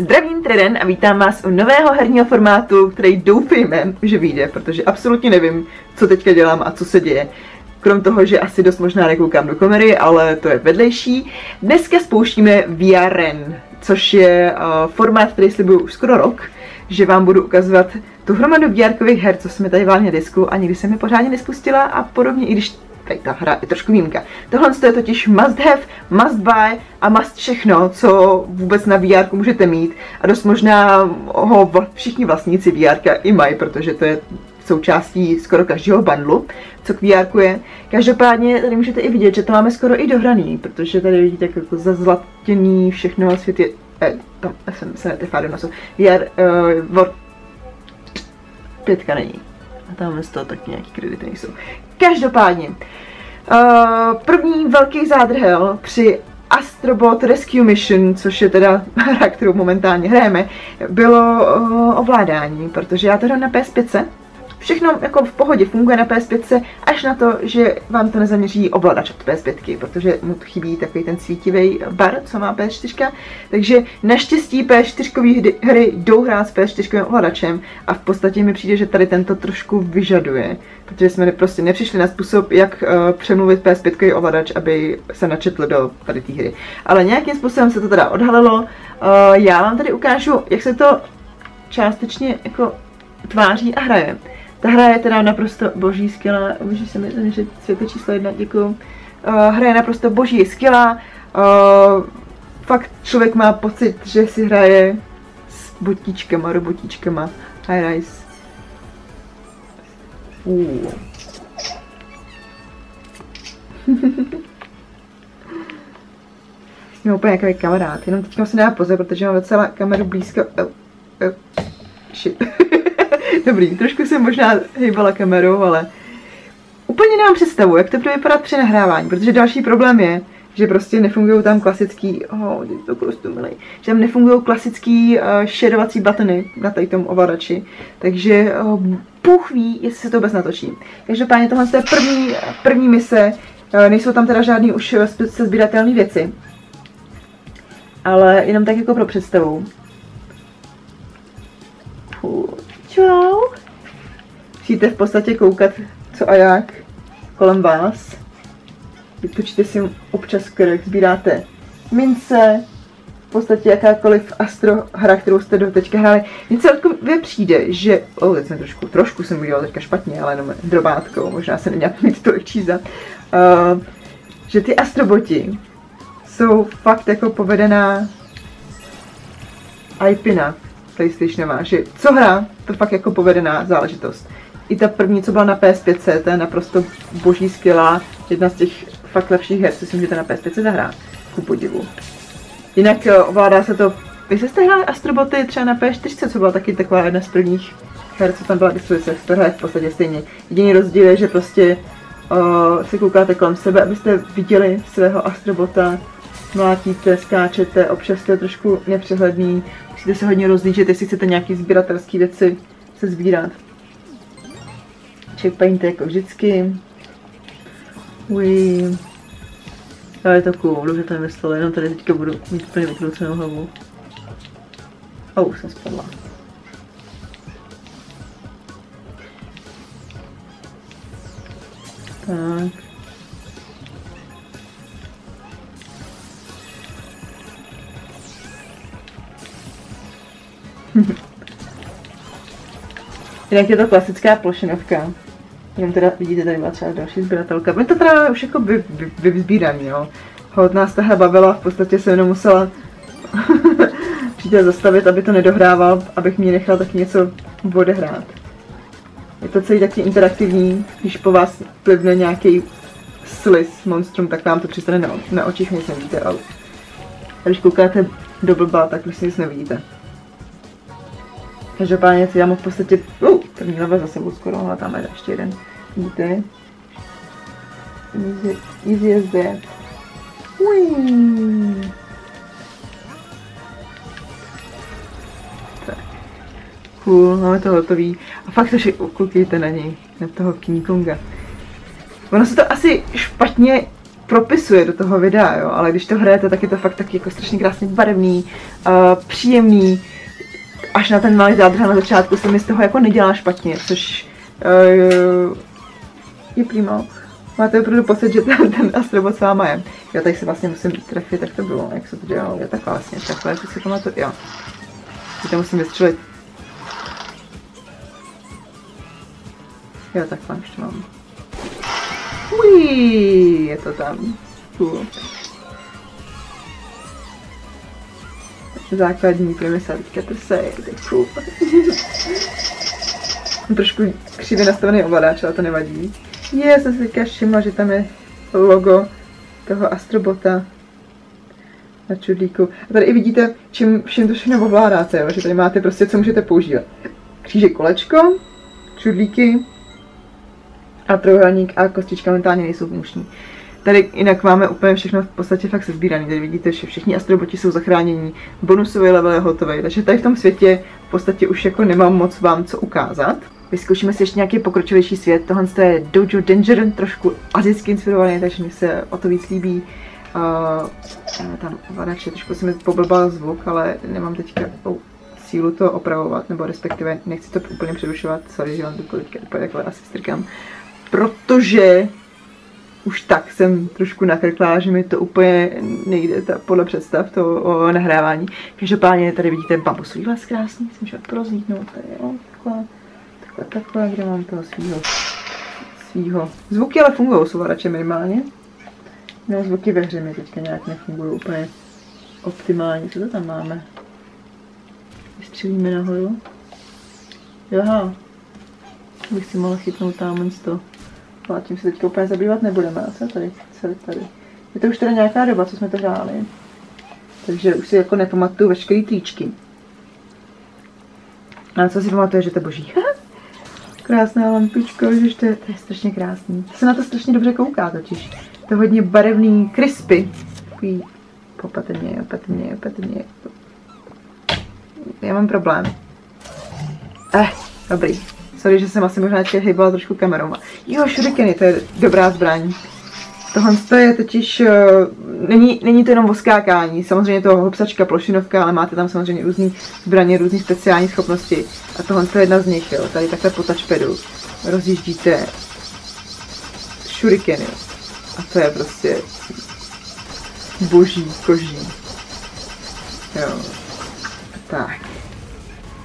Zdravím Treden a vítám vás u nového herního formátu, který doufejme, že vyjde, protože absolutně nevím, co teďka dělám a co se děje. Krom toho, že asi dost možná nekoukám do kamery, ale to je vedlejší. Dneska spouštíme VRN, což je formát, který slibuju už skoro rok, že vám budu ukazovat tu hromadu VRkových her, co jsme tady válili na disku a nikdy jsem je pořádně nespustila a podobně, i když tady ta hra je trošku výjimka. Tohle je totiž must have, must buy a must všechno, co vůbec na VR můžete mít a dost možná ho všichni vlastníci VR i mají, protože to je součástí skoro každého bundlu, co k VR je. Každopádně tady můžete i vidět, že to máme skoro i dohraný, protože tady vidíte jako zazlatěný všechno, svět je... tam se netefá do nosu. VR... pětka není. A tam z toho taky nějaký kredity nejsou. Každopádně, první velký zádrhel při Astrobot Rescue Mission, což je teda hra, kterou momentálně hrajeme, bylo ovládání, protože já to hrám na PS5. Všechno jako v pohodě funguje na PS5, až na to, že vám to nezaměří ovladač od PS5, protože mu chybí takový ten svítivý bar, co má PS4, takže naštěstí PS4 hry jdou hrát s PS4 ovladačem a v podstatě mi přijde, že tady tento trošku vyžaduje, protože jsme prostě nepřišli na způsob, jak přemluvit PS5 ovladač, aby se načetl do tady té hry. Ale nějakým způsobem se to teda odhalilo. Já vám tady ukážu, jak se to částečně jako tváří a hraje. Ta hra je teda naprosto boží, skvělá. Můžeš se mi zaměřit světlo číslo 1, děkuju. Hra je naprosto boží, skvělá. Fakt člověk má pocit, že si hraje s botíčkama, robotíčkama. High rise. Jsme úplně nějaký kamarád, jenom teďka se dá pozor, protože mám docela kameru blízko. Shit. Dobrý, trošku jsem možná hýbala kamerou, ale úplně nemám představu, jak to bude vypadat při nahrávání, protože další problém je, že prostě nefungují tam klasický, že tam nefungují klasický šerovací batony na tady tom ovladači, takže Bůh ví, jestli se to vůbec natočí. Každopádně tohle je první mise, nejsou tam teda žádný už sezbíratelné věci, ale jenom tak jako pro představu. Čau. Musíte v podstatě koukat, co a jak kolem vás. Vytočíte si občas krk, sbíráte mince, v podstatě jakákoliv astrohra, kterou jste do teďka hráli. Mně celkově přijde, že... teď jsem trošku jsem udělala teďka špatně, ale jenom drobátkou, možná se neměla mít tolik číza. Že ty astroboti jsou fakt jako povedená IPina. PlayStationová, že co hra, to fakt jako povedená záležitost. I ta první, co byla na PS5, to je naprosto boží skvělá, jedna z těch fakt lepších her, co si můžete na PS5 zahrát, ku podivu. Jinak ovládá se to, vy jste hráli Astroboty třeba na PS4, co byla taky taková jedna z prvních her, co tam byla dispozice, jste hráli v podstatě stejně. Jediný rozdíl je, že prostě se koukáte kolem sebe, abyste viděli svého Astrobota, mlátíte, skáčete, občas to je trošku nepřehledný. Musíte se hodně rozlížet, jestli chcete nějaký sběratelské věci se sbírat. Checkpointy jako vždycky. Uj. Ale je to cool, že to nemyslelo, jenom tady teďka budu mít úplně vykroucenou hlavu. Už jsem spadla. Tak. Jinak je to klasická plošinovka. Jenom teda vidíte, tady byla třeba další sběratelka. Mě to teda už jako vyzbíraný, jo. Hod nás ta hra bavila, v podstatě jsem jenom musela přítel zastavit, aby to nedohrával, abych mě nechala taky něco odehrát. Je to celý taky interaktivní, když po vás plivne nějaký sliz monstrum, tak vám to přistane na očích, nic nevidíte, ale když koukáte do blba, tak už si nic nevidíte. Každopádně si dám v podstatě... první level za sebou skoro, ale tam je ještě jeden. Vidíte? Easy as that. Uiii. Tak. Cool, máme to hotový. A fakt to, že koukejte na něj, na toho King Konga. Ono se to asi špatně propisuje do toho videa, jo, ale když to hrajete, tak je to fakt taky jako strašně krásně barevný, příjemný, až na ten malý zádrhel na začátku se mi z toho jako nedělá špatně, což je prima. Máte opravdu pocit, že ten Astrobot s váma je. Jo, tady se vlastně musím trefit, tak to bylo, jak se to dělalo, jo, tak vlastně, takhle, tak si pamatuju, jo. Teď to musím vystřelit. Jo, takhle, ještě mám. Uiii, je to tam. Cool. Základní premisa, teďka to se je, cool. Trošku křivě nastavený ovladač, ale to nevadí. Je, jsem si teďka všimla, že tam je logo toho Astrobota na čudlíku. A tady i vidíte, čím všem to všechno ovládáte, jo? Že tady máte prostě, co můžete používat. Kříže, kolečko, čudlíky a trojuhelník a kostička momentálně nejsou funkční. Tady jinak máme úplně všechno v podstatě fakt sezbírané. Tady vidíte, že všichni Astroboti jsou zachránění, bonusový level je hotový, takže tady v tom světě v podstatě už jako nemám moc vám co ukázat. Vyzkoušíme si ještě nějaký pokročilejší svět, tohle je Dojo Danger, trošku asijsky inspirovaný, takže mi se o to víc líbí. Tam ovladače, trošku se mi poblbal zvuk, ale nemám teďka sílu to opravovat, nebo respektive nechci to úplně přerušovat, sorry, že vám to teďka úplně takhle asi strkám, protože už tak jsem trošku nakrklá, že mi to úplně nejde podle představ to o nahrávání. Každopádně tady vidíte bambusový les krásný, jsem šel prozlítnout, tady jo, takhle. Takhle, kde mám toho svýho. Zvuky ale fungují s ovladačem minimálně. No, zvuky ve hře mi teďka nějak nefungují úplně optimálně. Co to tam máme? Vystřelíme nahoru. Jaha. Bych si mohla chytnout tam to. Ale tím se teďka úplně zabývat nebudeme. A co je tady? Je to už teda nějaká doba, co jsme to hráli. Takže už si jako nepamatuju veškerý tričky. Ale co si pamatuje, že to je boží. Krásná lampička, že to je strašně krásný. Se na to strašně dobře kouká totiž. To je hodně barevný, crispy. Takový opatrně. Já mám problém. Dobrý. Sorry, že jsem asi možná hejbala trošku kamerou. Jo, šurikeny, to je dobrá zbraň. Tohle je totiž, není to jenom o skákání, samozřejmě to hopsačka, plošinovka, ale máte tam samozřejmě různý zbraně, různé speciální schopnosti. A tohle je jedna z nich, jo. Tady takhle po touchpadu rozjíždíte šurikeny. A to je prostě boží koží. Jo. Tak.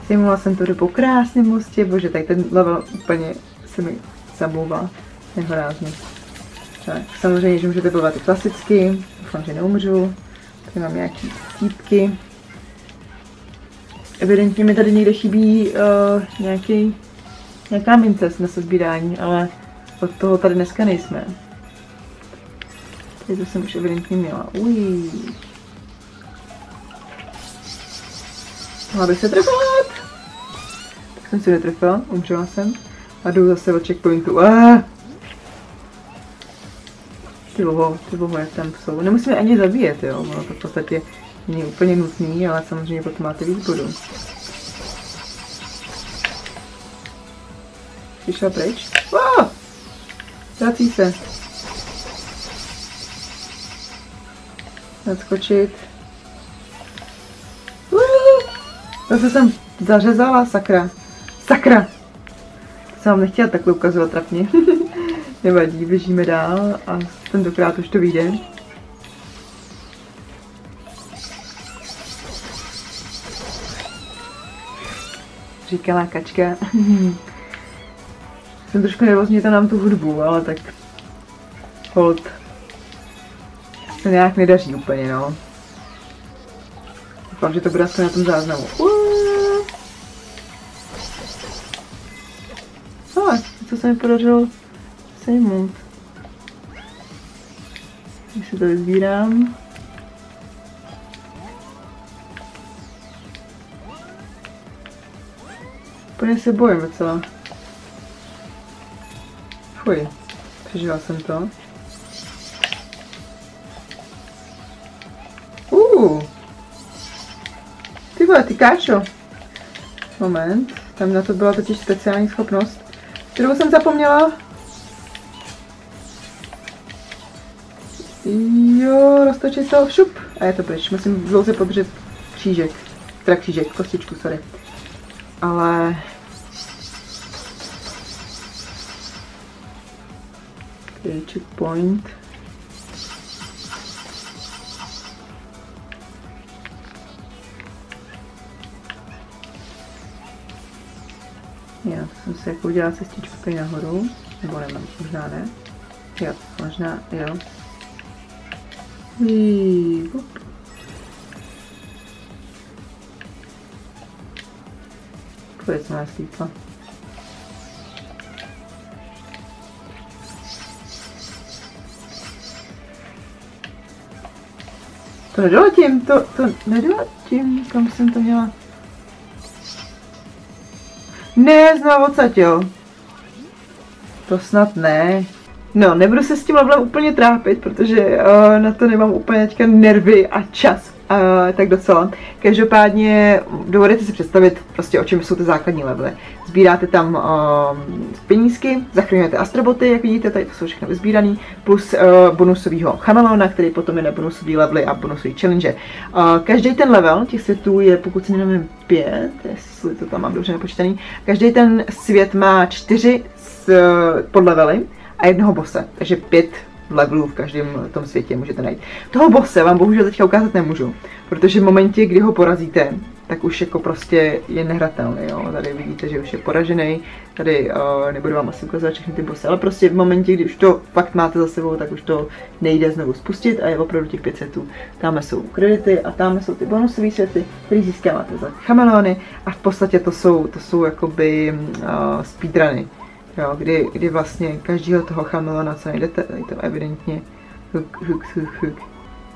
Simula jsem tu dobu krásně mostě, bože, tady ten level úplně se mi zamlouvá nehorázně. Tak, samozřejmě, že můžete bojovat i klasicky, doufám, že neumřu, tady mám nějaké típky. Evidentně mi tady někde chybí nějaká mince na sezbírání, ale od toho tady dneska nejsme. Tady to jsem už evidentně měla, ují. Mohla bych se trefovat. Tak jsem si netrefila, umřela jsem a jdu zase od checkpointu. Ty boho, jak tam jsou. Nemusíme ani zabíjet, jo. Ono to v podstatě není úplně nutný, ale samozřejmě potom máte víc bodů. Přišla pryč. Vrací se. Nadskočit. Zase jsem zařezala, sakra. To jsem vám nechtěla takhle ukazovat trapně. Nevadí, běžíme dál a tentokrát už to vyjde. Říkala kačka. Jsem trošku nervózní, to nám tu hudbu, ale tak hold. To nějak nedaří úplně, no. Doufám, že to bude aspoň na tom záznamu. Co se mi podařilo? Sejmout. Když se to vyzbírám. Úplně se bojím docela. Fuj, přežila jsem to. Ty vole, ty káčo. Moment, tam na to byla totiž speciální schopnost, kterou jsem zapomněla. roztočit to, šup, a je to pryč. Musím dlouze podržet křížek, teda křížek, kostičku, sorry. Ale... Okay, checkpoint. Já jsem se jako udělala cestičku tady nahoru, nebo nemám, možná ne. Jo, možná, jo. Pojď se nás lípla. To nedoletím, to nedoletím, kam jsem to měla. Ne, znovu odsaď, jo. To snad ne. No, nebudu se s tím levelem úplně trápit, protože na to nemám úplně teďka nervy a čas, tak docela. Každopádně dovedete si představit prostě, o čem jsou ty základní levely. Sbíráte tam penízky, zachraňujete astroboty, jak vidíte, tady to jsou všechno vysbírané, plus bonusovýho chameleona, který potom je na bonusový levely a bonusový challenge. Každý ten level těch světů je, pokud se nevím, 5, jestli to tam mám dobře napočítaný, každý ten svět má 4 podlevely a jednoho bosse, takže 5 levelů v každém tom světě můžete najít. Toho bosse vám bohužel teďka ukázat nemůžu, protože v momentě, kdy ho porazíte, tak už jako prostě je nehratelný, jo. Tady vidíte, že už je poražený, tady nebudu vám asi ukazovat všechny ty bosse, ale prostě v momentě, kdy už to fakt máte za sebou, tak už to nejde znovu spustit a je opravdu těch 5 setů. Tam jsou kredity a tam jsou ty bonusové světy, které získáváte za chameleony a v podstatě to jsou jakoby speedruny. Jo, kdy vlastně každého toho chameleona, co najdete, tady to evidentně huk.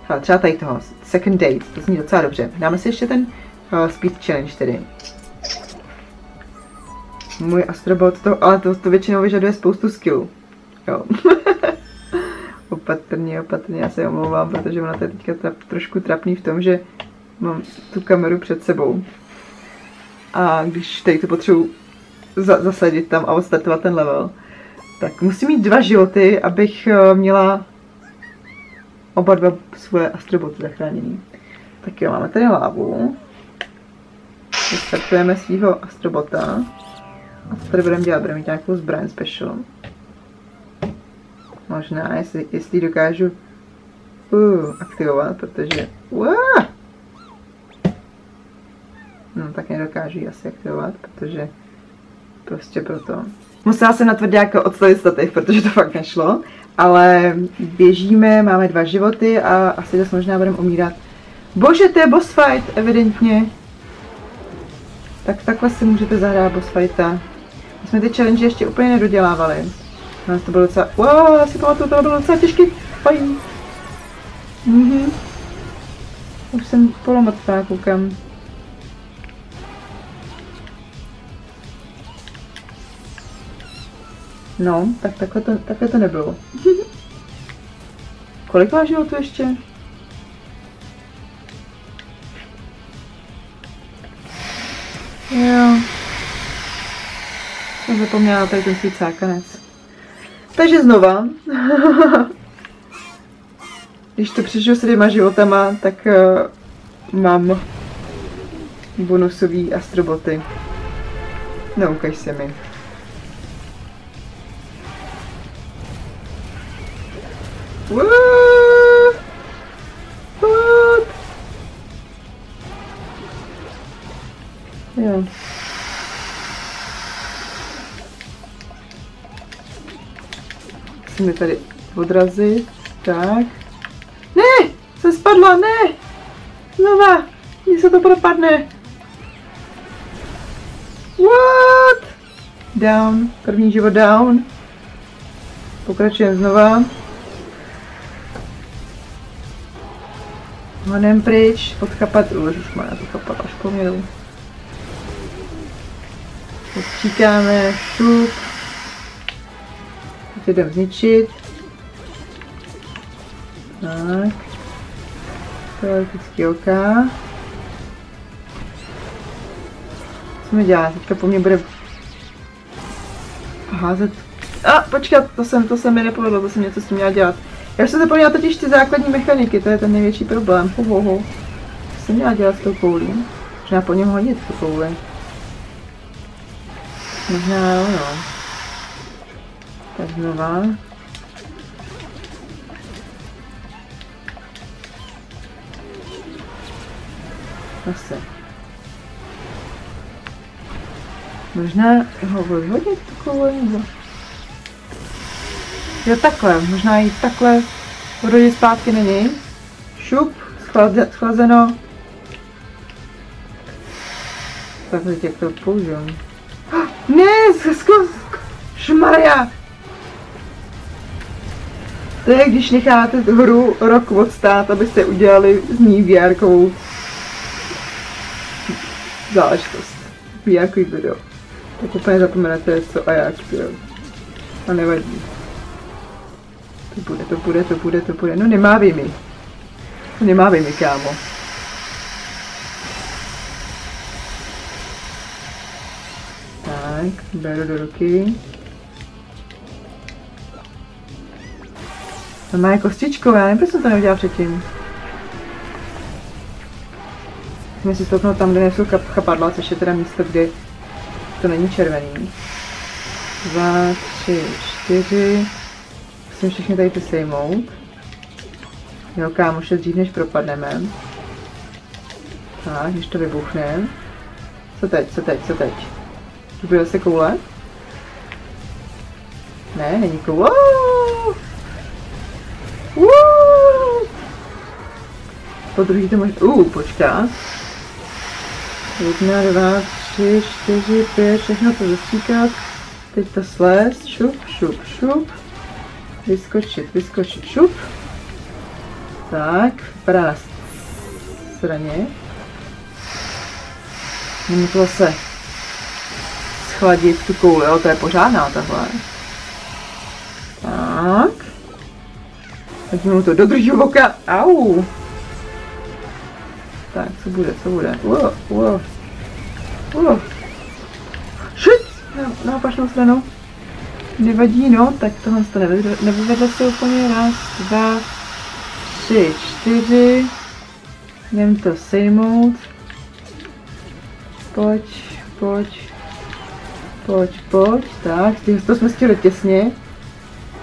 Ale třeba tady toho, second date, to zní docela dobře. Dáme si ještě ten speed challenge tedy. Můj astrobot, ale to většinou vyžaduje spoustu skillů. Jo. opatrně, já se omlouvám, protože ona to je teďka trošku trapný v tom, že mám tu kameru před sebou. A když tady to potřebuji zasadit tam a odstartovat ten level. Tak musím mít 2 životy, abych měla oba 2 svoje astroboty zachráněný. Tak jo, máme tady lávu. Vystartujeme svýho astrobota. A co tady budeme dělat? Budeme mít nějakou zbraň special. Možná, jestli dokážu aktivovat, protože... No tak nedokážu ji asi aktivovat, protože... Prostě proto. Musela jsem na tvrdáka odstavit stativ, protože to fakt nešlo. Ale běžíme, máme 2 životy a asi dost možná budeme umírat. Bože, to je boss fight, evidentně. Tak takhle si můžete zahrát boss fighta. My jsme ty challenge ještě úplně nedodělávali. Nás to bylo docela... Wow, já si pamatuju, to bylo docela těžký fight. Už jsem polomrtvá, koukám. No, tak takhle to nebylo. Kolik má životu ještě? Jo. Jsem zapomněla tady ten svůj cákanec. Takže znova. Když to přežiju s 2 životama, tak mám bonusový astroboty. No, ukaž se mi. What? Jo. Musím mě tady odrazit. Tak. Ne! Jsem spadla, ne! Znova! Mně se to propadne. What? Down. První život down. Pokračujeme znova. Honem pryč, odchapat, už má na to chapat až poměru. Odčítáme, šup. Teď jdem zničit. Tak. Teoretický oka. Co mi dělá? Teďka po mně bude házet. A počkat, to se mi nepovedlo, to jsem něco s tím měla dělat. Já jsem zapomněla totiž ty základní mechaniky, to je ten největší problém. Ohoho. Co jsem měla dělat s tou koulí? Možná po něm hodit tu kouli. Možná jo, no. Tak znova. Zase. Možná ho vyhodit tu kouli, nebo... Jo, takhle, možná jít takhle hodit zpátky na něj. Šup, schlazeno. Takhle tě to použiju. Ne, zkus, šmarja! To je, když necháte hru rok odstát, abyste udělali z ní VR-kovou záležitost. VR-kový video. Tak úplně zapomenete, co a jak, jo. A nevadí. To bude. No nemávej mi. Nemávej mi, kámo. Tak, beru do ruky. To má jako kostičkové, já nevím, proč jsem to neudělal předtím. Musíme si stoupnout tam, kde nejsou chapadla, což je teda místo, kde to není červený. 2, 3, 4... Musím všechny tady ty sejmout. Jo, kámo, ještě dřív, než propadneme. Tak, když to vybuchne. Co teď? Tu bude zase koule? Ne, není koule. Po druhý to možná... počkat. 1, 2, 3, 4, 5, všechno to zastříkat. Teď to slez, šup. Vyskočit, šup. Tak, vypadá na straně. Můžu to zase schladit tu kouli, jo, to je pořádná tahle. Tak. Tak mu to dodrží oka. Au. Tak, co bude? Šit! Na opačnou stranu. Nevadí, no, tak tohle to nevyvedlo se úplně. 1, 2, 3, 4. Jdem to sejmout. Pojď. Tak, to jsme stihli těsně.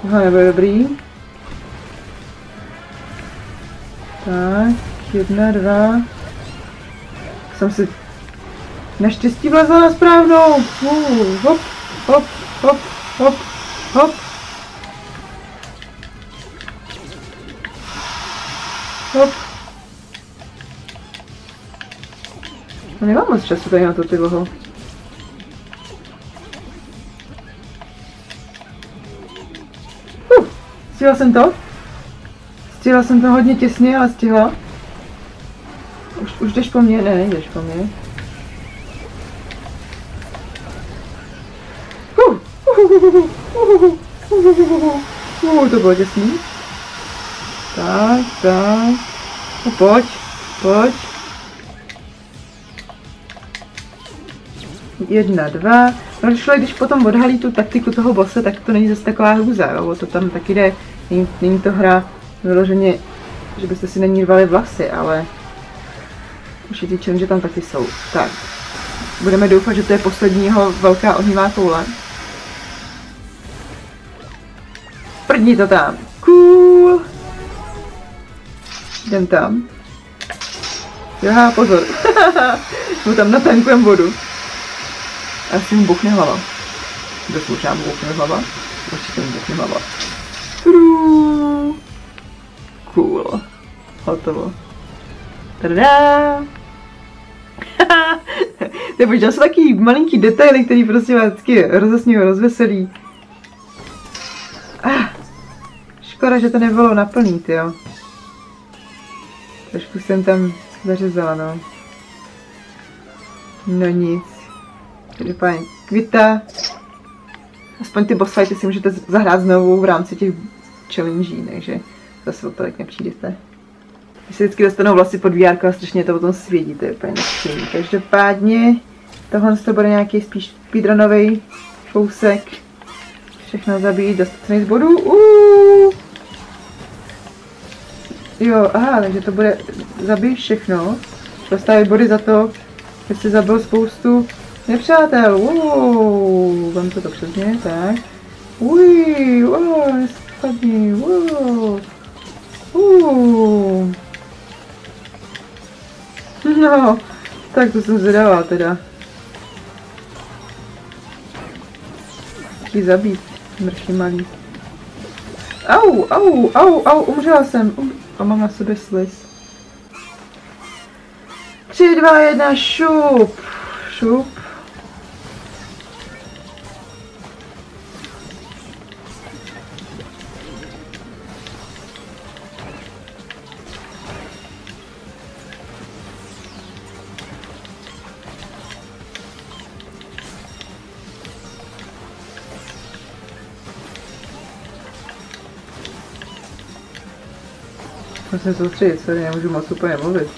Tohle nebylo dobrý. Tak, 1, 2. Jsem si naštěstí vlezla na správnou. Hop. No, nemám moc času tady na to, ty voho. Stihla jsem to. Stihla jsem to hodně těsně, ale stihla. Už jdeš po mně? Ne, nejdeš po mně. To bylo těsný. Tak. No, pojď. 1, 2. No, šlo, když potom odhalí tu taktiku toho bosse, tak to není zase taková hůza, jo? To tam taky jde. Není to hra vyloženě, že byste si není rvali vlasy, ale už je týčen, že tam taky jsou. Tak. Budeme doufat, že to je posledního velká ohnivá koule. Prdni to tam. Cool. Jdem tam. Jaha, pozor. Mu tam natankujem vodu. A si mu buchne hlava. Doslušám, buchne hlava. Určitě mu buchne hlava. Tuduu. Cool. Hotovo. Tadá. Nebo jsou takový malinký detaily, který prostě vás vždycky rozesmějí, rozveselí. Škoda, že to nebylo naplnit, jo. Trošku jsem tam zařezala, no. No nic. Tady fajn kvita. Aspoň ty boss fighty si můžete zahrát znovu v rámci těch challengí, takže zase o tolik nepřijdete. Když se vždycky dostanou vlasy pod VR a strašně to potom svědí, to je úplně nechtěný. Každopádně tohle to bude nějaký spíš speedrunovej kousek. Všechno zabít, dostat 13 bodů. Jo, aha, takže to bude zabít všechno. Dostávají body za to, že jsi zabil spoustu nepřátel. Wow, vám to přesně, tak. Uj, wow, nespadni, wow. No, tak to jsem zvědavá teda. Chci zabít, mrší malý. Au, au, au, au, umřela jsem. A mám na sobě sliz. 3, 2, 1, šup, šup. Musím soustředit, sorry, nemůžu moc úplně mluvit.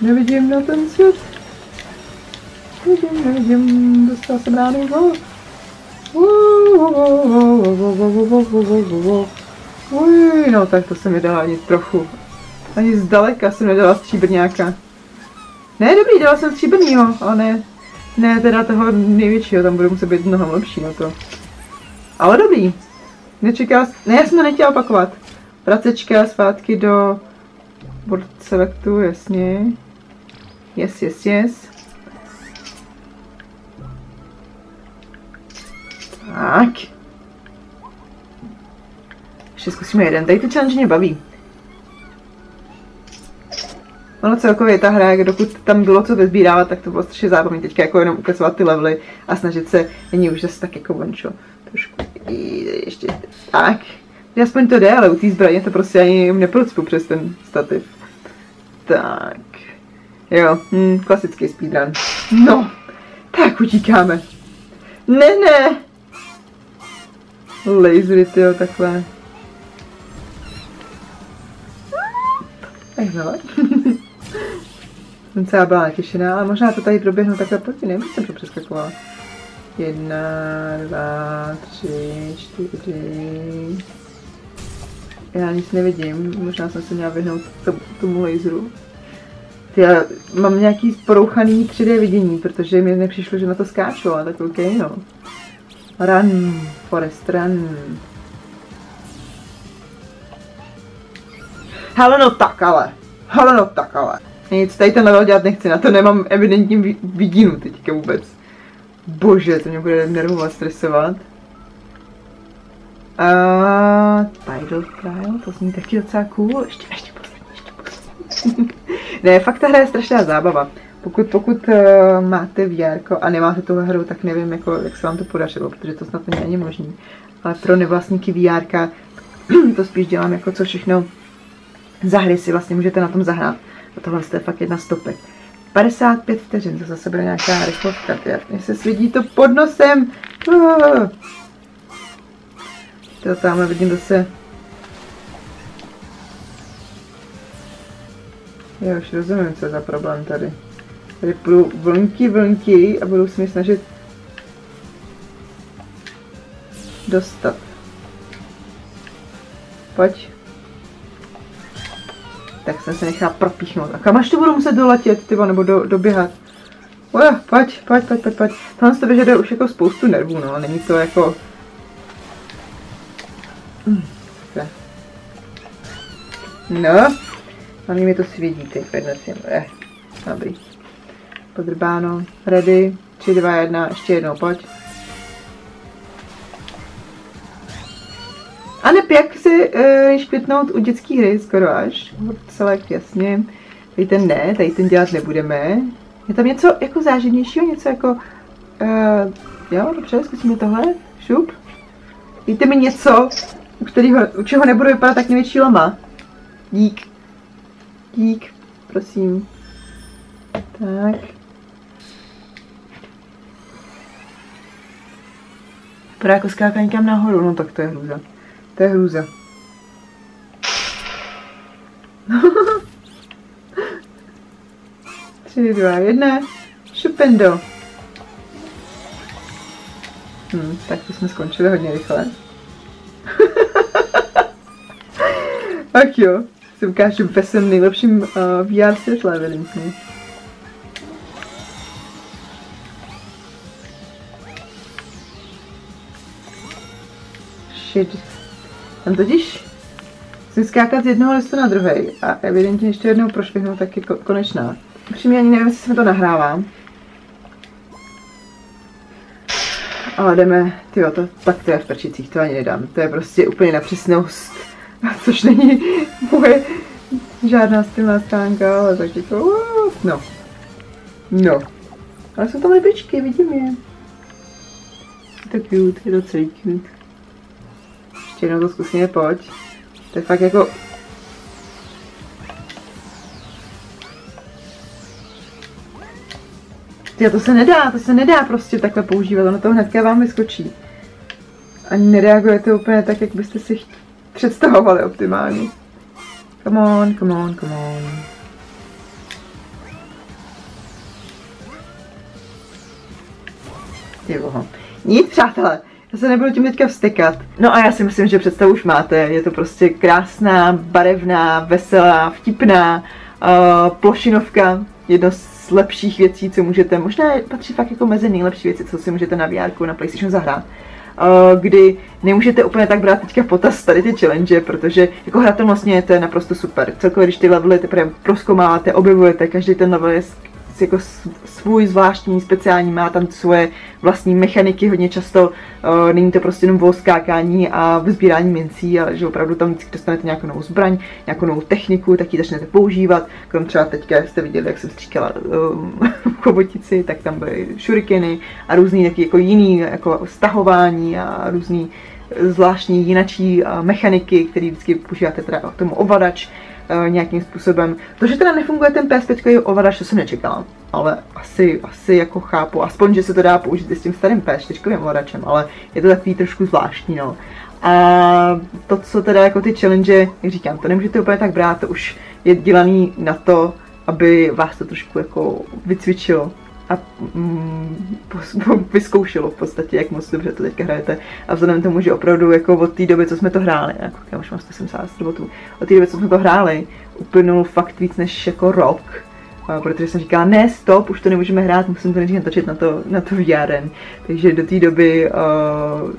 Nevidím na ten svět. Nevidím, dostal jsem ránu. Uj, no tak to jsem nedala ani trochu. Ani zdaleka jsem nedala stříbrňáka. Ne, dobrý, dala jsem stříbrnýho, ale ne. Ne, teda toho největšího, tam budu muset být mnohem lepší na to. Ale dobrý. Nečeká... Ne, já jsem to nechtěla opakovat. Pracečka zpátky do... board selectu, jasně. Yes, yes, yes. Tak. Ještě zkusíme jeden. Tady to challenge mě baví. Ono celkově ta hra, jak dokud tam bylo co vyzbírávat, tak to bylo strašně zábavné. Teďka jako jenom ukazovat ty levely a snažit se, není už zase tak jako vončo. Trošku ještě tak. Aspoň to jde, ale u té zbraně to prostě ani neprocpu přes ten stativ. Tak. Jo, klasický speedrun. No, tak utíkáme. Ne, ne. Lasery, tyjo, takhle. Tak no. Jsem celá byla natěšená, ale možná to tady proběhnu takhle proti, nevím, jsem to přeskakovala. 1, 2, 3, 4... Já nic nevidím, možná jsem se měla vyhnout tomu laseru. Já mám nějaký porouchaný 3D vidění, protože mi nepřišlo, že na to skáču, ale tak OK, no. Run, Forest, run. Hele no tak ale, Nic, tady ten level dělat nechci, na to nemám evidentní vidinu teďka vůbec. Bože, to mě bude nervovat, stresovat. Tidal Trial, to zní taky docela cool. Ještě poslední, Ne, fakt ta hra je strašná zábava. Pokud máte VR a nemáte tu hru, tak nevím, jako, jak se vám to podařilo, protože to snad není ani možný. Ale pro nevlastníky VR to spíš dělám jako co všechno za hry si vlastně můžete na tom zahrát. A tohle je fakt jedna stopek. 55 vteřin, to zase byla nějaká rychlovka, než se svidí to pod nosem. To tamhle vidím zase. Já už rozumím, co je za problém tady. Tady půjdu vlnky a budu se mi snažit dostat. Pojď. Tak jsem se nechala propíchnout. A kam až to budu muset doletět, tyvo, nebo doběhat? Pojď. Tohle se to vyžaduje už jako spoustu nervů, no, ale není to jako... No, hlavně mi to svědí teď vednocím, dobrý. Podrbáno, ready, 3, 2, 1, ještě jednou, pojď. A nep, jak si špitnout u dětský hry, skoro až, celek, jasně. Tady ten ne, tady ten dělat nebudeme. Je tam něco jako záživnějšího, něco jako, jo, dobře, zkusíme tohle, šup. Dejte mi něco, u čeho nebudu vypadat tak největší lama. Dík. Dík, prosím. Tak. Vypadá jako skáka někam nahoru, no tak to je hrůza. To je hrůza. Tři, dva, jedna. Šupendo. Tak to jsme skončili hodně rychle. Tak jo, si ukážu ve svém nejlepším VR světle evidentně. Shit. Tam totiž musím skákat z jednoho listu na druhý a evidentně ještě jednou prošvihnout, tak je konečná. Upřímně ani nevím, jestli se to nahrává. Ale jdeme, tyjo, to tak to je v prčicích, to ani nedám. To je prostě úplně na přesnost. Což není moje žádná stylná stránka, ale takže to... No. No. Ale jsou tam rybičky, vidím je. Je to cute, je to celý cute. Ještě jednou to zkusíme, pojď. To je fakt jako... Tyjo, to se nedá prostě takhle používat, ono to hnedka vám vyskočí. A nereaguje to úplně tak, jak byste si představovali optimálně. Come on, come on, come on. Ty boho. Nic, přátelé, já se nebudu tím teďka vztekat. No a já si myslím, že představu už máte. Je to prostě krásná, barevná, veselá, vtipná plošinovka. Jedno z lepších věcí, co můžete, možná patří fakt jako mezi nejlepší věci, co si můžete na VR na PlayStation zahrát. Kdy nemůžete úplně tak brát teďka v potaz tady ty challenge, protože jako hratelnostně to je naprosto super. Celkově, když ty levely teprve proskomáváte, objevujete, každý ten level je jako svůj zvláštní, speciální, má tam svoje vlastní mechaniky, hodně často není to prostě jenom o skákání a sbírání mincí, ale že opravdu tam vždycky dostanete nějakou novou zbraň, nějakou novou techniku, tak ji začnete používat. Krom třeba teďka, jak jste viděli, jak jsem stříkala chobotici, tak tam byly šurikeny a různý taky jako jiný jako stahování a různý zvláštní jinačí mechaniky, které vždycky používáte teda k tomu ovladač nějakým způsobem. To, že teda nefunguje ten PS5 ovladač, to jsem nečekala, ale asi jako chápu, aspoň, že se to dá použít i s tím starým PS4 ovladačem, ale je to takový trošku zvláštní, no. A to, co teda jako ty challenge, jak říkám, to nemůžete úplně tak brát, to už je dělaný na to, aby vás to trošku jako vycvičilo a vyzkoušelo v podstatě, jak moc dobře to teďka hrajete. A vzhledem k tomu, že opravdu jako od té doby, co jsme to hráli, jako já už mám 170 robotů, od té doby, co jsme to hráli, uplynul fakt víc než jako rok, protože jsem říkala, ne, stop, už to nemůžeme hrát, musím to nejdřív natočit na to VRN. Takže do té doby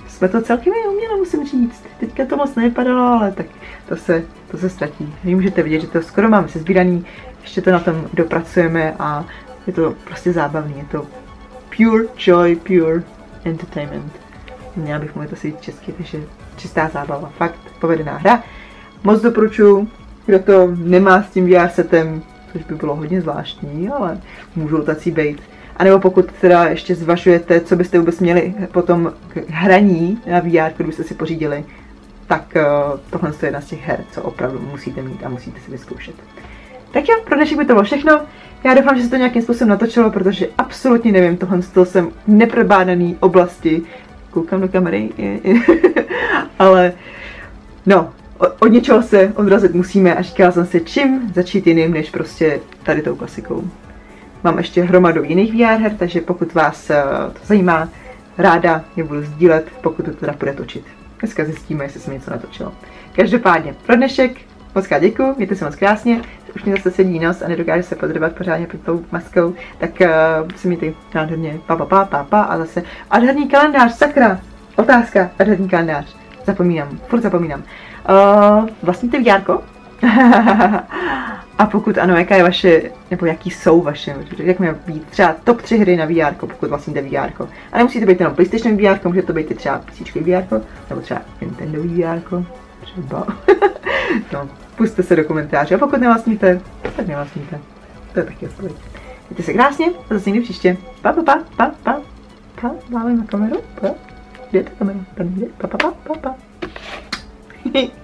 jsme to celkem neuměli, musím říct. Teďka to moc nevypadalo, ale tak to se ztratí. Můžete vidět, že to skoro máme sezbíraný, ještě to na tom dopracujeme a je to prostě zábavný, je to pure joy, pure entertainment. Měla bych mluvit asi česky, takže čistá zábava, fakt povedená hra. Moc doporučuji, kdo to nemá s tím VR setem, což by bylo hodně zvláštní, ale můžou tací být. A nebo pokud teda ještě zvažujete, co byste vůbec měli potom k hraní na VR, když jste si pořídili, tak tohle je jedna z těch her, co opravdu musíte mít a musíte si vyzkoušet. Tak jo, pro dnešek by to bylo všechno. Já doufám, že se to nějakým způsobem natočilo, protože absolutně nevím, tohle jsem v neprobádaný oblasti. Koukám do kamery, ale no, od něčeho se odrazit musíme a říkala jsem si, čím začít jiným, než prostě tady tou klasikou. Mám ještě hromadu jiných VR her, takže pokud vás to zajímá, ráda je budu sdílet, pokud to teda bude točit. Dneska zjistíme, jestli se mi něco natočilo. Každopádně pro dnešek moc krát děkuju, mějte se moc krásně. Už mě zase sedí nos a nedokáže se podrbat pořádně pod tou maskou, tak si mějte nádherně pa a zase adherní kalendář, sakra, otázka, adherní kalendář, furt zapomínám. Vlastníte VR-ko? A pokud ano, jaká je vaše, nebo jaký jsou vaše, jak měl být třeba top 3 hry na VR, pokud vlastníte VR. A nemusíte být jenom PlayStation VR, může to být třeba PC VR, nebo třeba Nintendo VR, třeba. No, pusťte se do komentářů a pokud nevlastníte, tak nevlastníte. To je taky odpověď. Mějte se krásně a zase někdy příště. Pa. Máme na kameru, pa. Kde je ta kamera? Tam je, pa.